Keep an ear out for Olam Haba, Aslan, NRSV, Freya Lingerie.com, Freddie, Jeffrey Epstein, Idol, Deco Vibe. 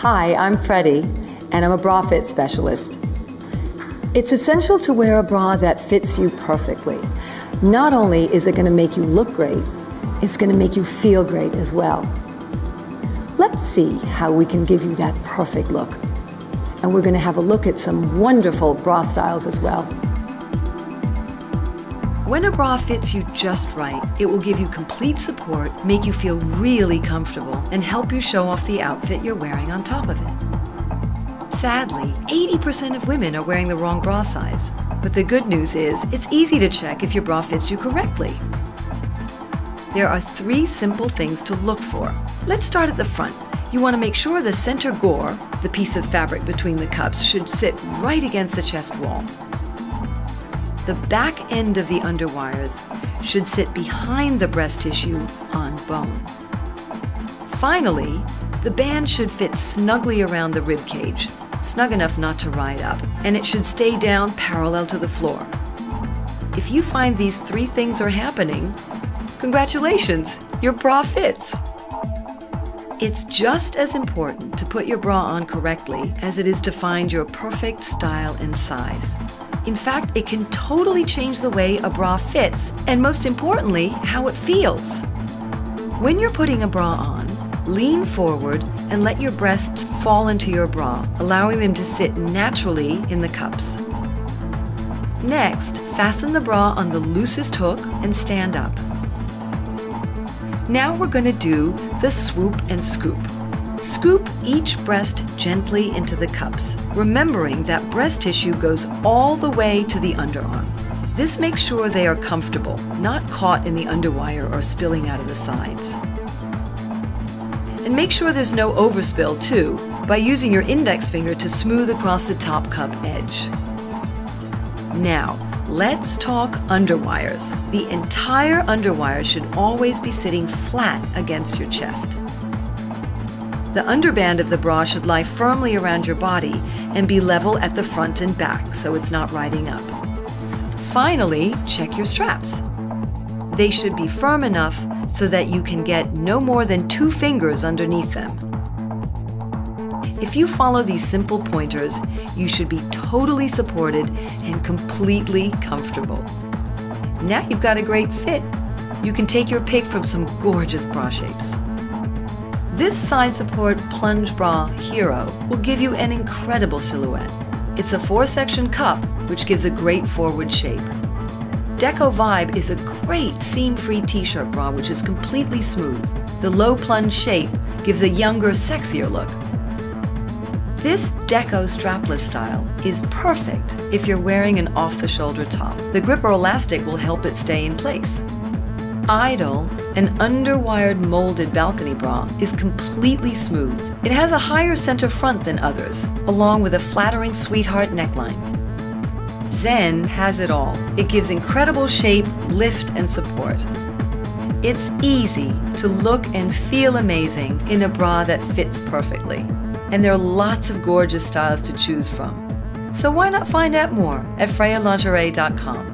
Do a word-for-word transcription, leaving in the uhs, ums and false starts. Hi, I'm Freddie, and I'm a bra fit specialist. It's essential to wear a bra that fits you perfectly. Not only is it going to make you look great, it's going to make you feel great as well. Let's see how we can give you that perfect look. And we're going to have a look at some wonderful bra styles as well. When a bra fits you just right, it will give you complete support, make you feel really comfortable, and help you show off the outfit you're wearing on top of it. Sadly, eighty percent of women are wearing the wrong bra size. But the good news is, it's easy to check if your bra fits you correctly. There are three simple things to look for. Let's start at the front. You want to make sure the center gore, the piece of fabric between the cups, should sit right against the chest wall. The back end of the underwires should sit behind the breast tissue on bone. Finally, the band should fit snugly around the rib cage, snug enough not to ride up, and it should stay down parallel to the floor. If you find these three things are happening, congratulations, your bra fits. It's just as important to put your bra on correctly as it is to find your perfect style and size. In fact, it can totally change the way a bra fits, and most importantly, how it feels. When you're putting a bra on, lean forward and let your breasts fall into your bra, allowing them to sit naturally in the cups. Next, fasten the bra on the loosest hook and stand up. Now we're going to do the swoop and scoop. Scoop each breast gently into the cups, remembering that breast tissue goes all the way to the underarm. This makes sure they are comfortable, not caught in the underwire or spilling out of the sides. And make sure there's no overspill too, by using your index finger to smooth across the top cup edge. Now, let's talk underwires. The entire underwire should always be sitting flat against your chest. The underband of the bra should lie firmly around your body and be level at the front and back so it's not riding up. Finally, check your straps. They should be firm enough so that you can get no more than two fingers underneath them. If you follow these simple pointers, you should be totally supported and completely comfortable. Now you've got a great fit. You can take your pick from some gorgeous bra shapes. This side support plunge bra hero will give you an incredible silhouette. It's a four-section cup, which gives a great forward shape. Deco Vibe is a great seam-free t-shirt bra, which is completely smooth. The low plunge shape gives a younger, sexier look. This deco strapless style is perfect if you're wearing an off-the-shoulder top. The gripper elastic will help it stay in place. Idol, an underwired molded balcony bra, is completely smooth. It has a higher center front than others, along with a flattering sweetheart neckline. Zen has it all. It gives incredible shape, lift, and support. It's easy to look and feel amazing in a bra that fits perfectly. And there are lots of gorgeous styles to choose from. So why not find out more at Freya Lingerie dot com?